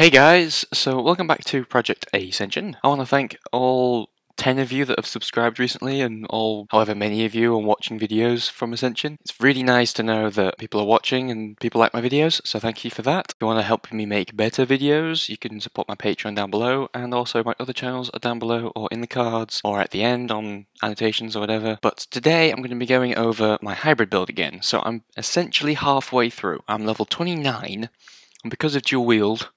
Hey guys, so welcome back to Project Ascension. I want to thank all 10 of you that have subscribed recently and all however many of you are watching videos from Ascension. It's really nice to know that people are watching and people like my videos, so thank you for that. If you want to help me make better videos, you can support my Patreon down below, and also my other channels are down below or in the cards or at the end on annotations or whatever. But today I'm going to be going over my hybrid build again, so I'm essentially halfway through. I'm level 29, and because of dual wield,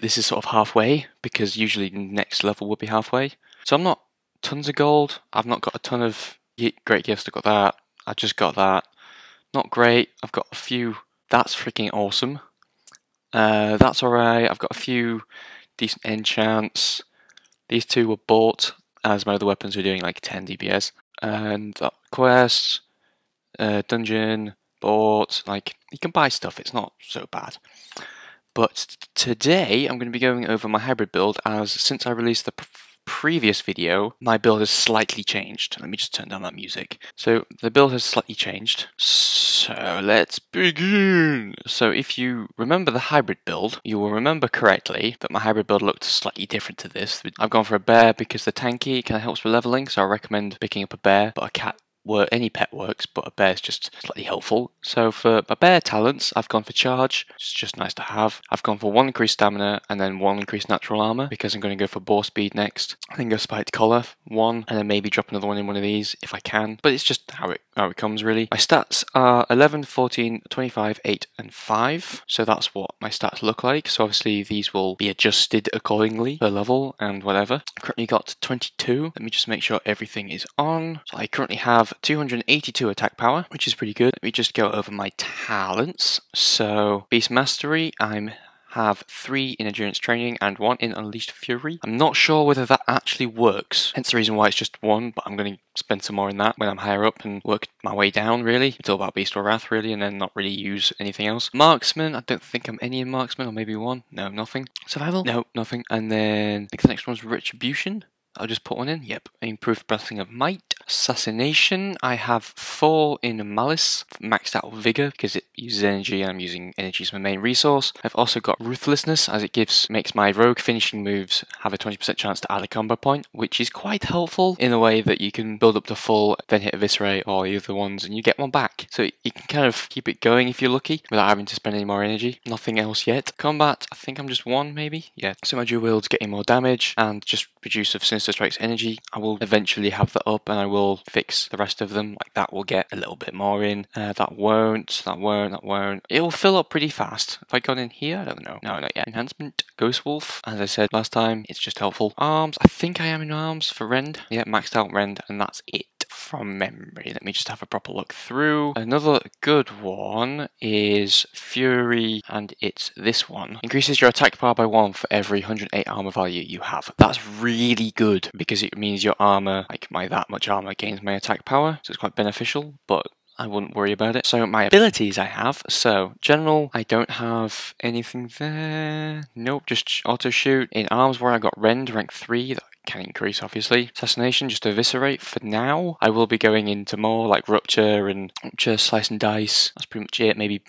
this is sort of halfway, because usually next level would be halfway. So I'm not tons of gold, I've not got a ton of great gifts. I've got that, I just got that, not great, I've got a few, that's freaking awesome, that's alright, I've got a few decent enchants. These two were bought as my other weapons were doing like 10 DPS, and quests, dungeon, bought, like, you can buy stuff, it's not so bad. But today I'm going to be going over my hybrid build, as since I released the previous video, my build has slightly changed. Let me just turn down that music. So the build has slightly changed. So let's begin! So if you remember the hybrid build, you will remember correctly that my hybrid build looked slightly different to this. I've gone for a bear because the tanky kind of helps with leveling, so I recommend picking up a bear, but a cat, any pet works, but a bear's just slightly helpful. So for my bear talents, I've gone for charge, it's just nice to have. I've gone for one increased stamina and then one increased natural armor, because I'm going to go for boar speed next. I think go spiked collar, one, and then maybe drop another one in one of these if I can. But it's just how it comes really. My stats are 11, 14, 25, 8, and 5. So that's what my stats look like. So obviously these will be adjusted accordingly per level and whatever. I currently got 22. Let me just make sure everything is on. So I currently have 282 attack power, which is pretty good. Let me just go over my talents. So Beast Mastery, I have 3 in Endurance Training and 1 in Unleashed Fury. I'm not sure whether that actually works, hence the reason why it's just 1, but I'm going to spend some more in that when I'm higher up and work my way down, really. It's all about Beast or Wrath, really, and then not really use anything else. Marksman, I don't think I'm any in Marksman, or maybe 1. No, nothing. Survival? No, nothing. And then I think the next one's Retribution. I'll just put one in, yep. Improved Blessing of Might. Assassination, I have 4 in Malice, maxed out Vigor because it uses energy and I'm using energy as my main resource. I've also got Ruthlessness, as it makes my rogue finishing moves have a 20% chance to add a combo point, which is quite helpful in a way that you can build up to full, then hit Evisceray or the other ones and you get one back. So you can kind of keep it going if you're lucky without having to spend any more energy. Nothing else yet. Combat, I think I'm just 1 maybe, yeah. So my dual wield's getting more damage and just reduce of sinister strikes energy. I will eventually have that up and I will fix the rest of them. Like that will get a little bit more in. That won't. It will fill up pretty fast. Have I gone in here? I don't know. No, not yet. Enhancement. Ghost Wolf. As I said last time, it's just helpful. Arms. I think I am in arms for Rend. Yeah, maxed out Rend and that's it from memory. Let me just have a proper look through. Another good one is Fury, and it's this one. Increases your attack power by 1 for every 108 armor value you have. That's really good because it means your armor, like that much armor gains my attack power, so it's quite beneficial, but I wouldn't worry about it. So my abilities I have, so general, I don't have anything there. Nope, just auto shoot. In arms where I got Rend, rank 3, that can increase obviously. Assassination, just Eviscerate for now. I will be going into more like Rupture and Slice and Dice. That's pretty much it. Maybe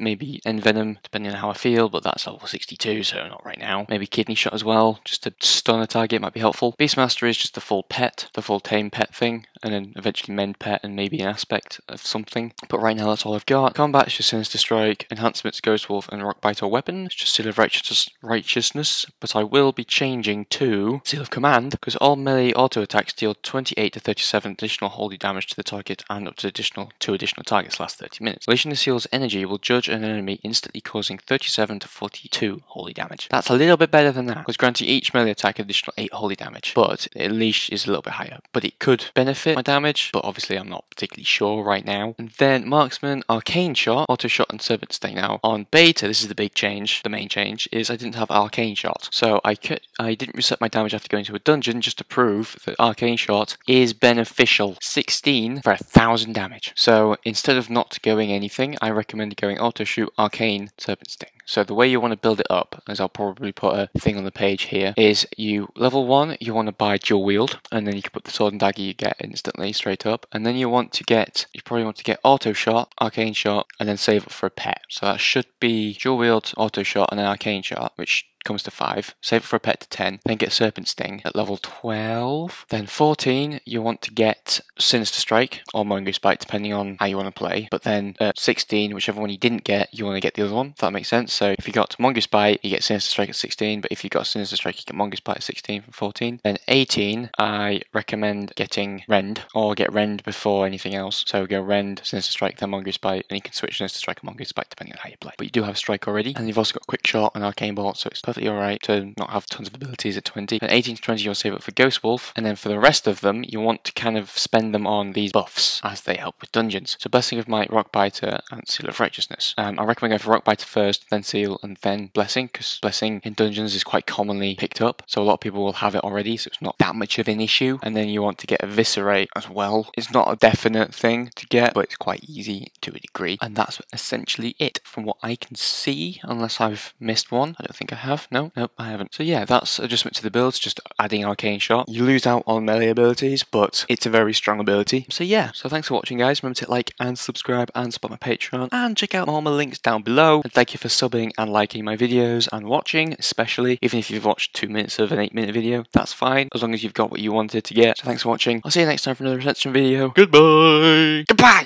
Envenom, depending on how I feel, but that's level 62, so not right now. Maybe Kidney Shot as well, just to stun a target might be helpful. Beastmaster is just the full pet, the full tame pet thing, and then eventually mend pet and maybe an aspect of something. But right now that's all I've got. Combat's just Sinister Strike, Enhancements, Ghost Wolf, and Rockbiter weapon. It's just Seal of Righteousness, but I will be changing to Seal of Command, because all melee auto attacks deal 28 to 37 additional holy damage to the target and up to two additional targets last 30 minutes. Releasing the seal's energy will judge an enemy instantly, causing 37 to 42 holy damage. That's a little bit better than that, because granting each melee attack additional 8 holy damage, but at least is a little bit higher. But it could benefit my damage, but obviously I'm not particularly sure right now. And then Marksman, Arcane Shot, Auto Shot, and Serpent Sting now. On beta, this is the big change, the main change, is I didn't have Arcane Shot. So I didn't reset my damage after going to a dungeon, just just to prove that Arcane Shot is beneficial. 16 for 1,000 damage. So instead of not going anything, I recommend going auto shoot, arcane, serpent sting. So the way you want to build it up, as I'll probably put a thing on the page here, is you level 1, you want to buy dual wield, and then you can put the sword and dagger you get instantly straight up, and then you want to get, you probably want to get auto shot, arcane shot, and then save up for a pet. So that should be dual wield, auto shot, and then arcane shot, which comes to 5, save it for a pet to 10, then get Serpent Sting at level 12, then 14 you want to get Sinister Strike or Mongoose Bite depending on how you want to play, but then at 16, whichever one you didn't get, you want to get the other one, if that makes sense. So if you got Mongoose Bite, you get Sinister Strike at 16, but if you got Sinister Strike, you get Mongoose Bite at 16 from 14. Then 18, I recommend getting Rend, or get Rend before anything else. So go Rend, Sinister Strike, then Mongoose Bite, and you can switch Sinister Strike and Mongoose Bite depending on how you play. But you do have Strike already, and you've also got Quick Shot and Arcane Bolt, so it's alright to not have tons of abilities at 20. Then 18 to 20 you'll save up for Ghost Wolf, and then for the rest of them you want to kind of spend them on these buffs as they help with dungeons. So Blessing of Might, Rockbiter and Seal of Righteousness. I recommend going for Rockbiter first, then Seal, and then Blessing, because Blessing in dungeons is quite commonly picked up, so a lot of people will have it already, so it's not that much of an issue. And then you want to get Evisceray as well. It's not a definite thing to get, but it's quite easy to a degree, and that's essentially it from what I can see, unless I've missed one. I don't think I have. No, nope, I haven't. So yeah, that's adjustment to the builds, just adding Arcane Shot. You lose out on melee abilities, but it's a very strong ability. So yeah, so thanks for watching, guys. Remember to hit like and subscribe and support my Patreon, and check out all my links down below. And thank you for subbing and liking my videos and watching, especially even if you've watched 2 minutes of an 8-minute video, that's fine, as long as you've got what you wanted to get. So thanks for watching. I'll see you next time for another recension video. Goodbye! Goodbye!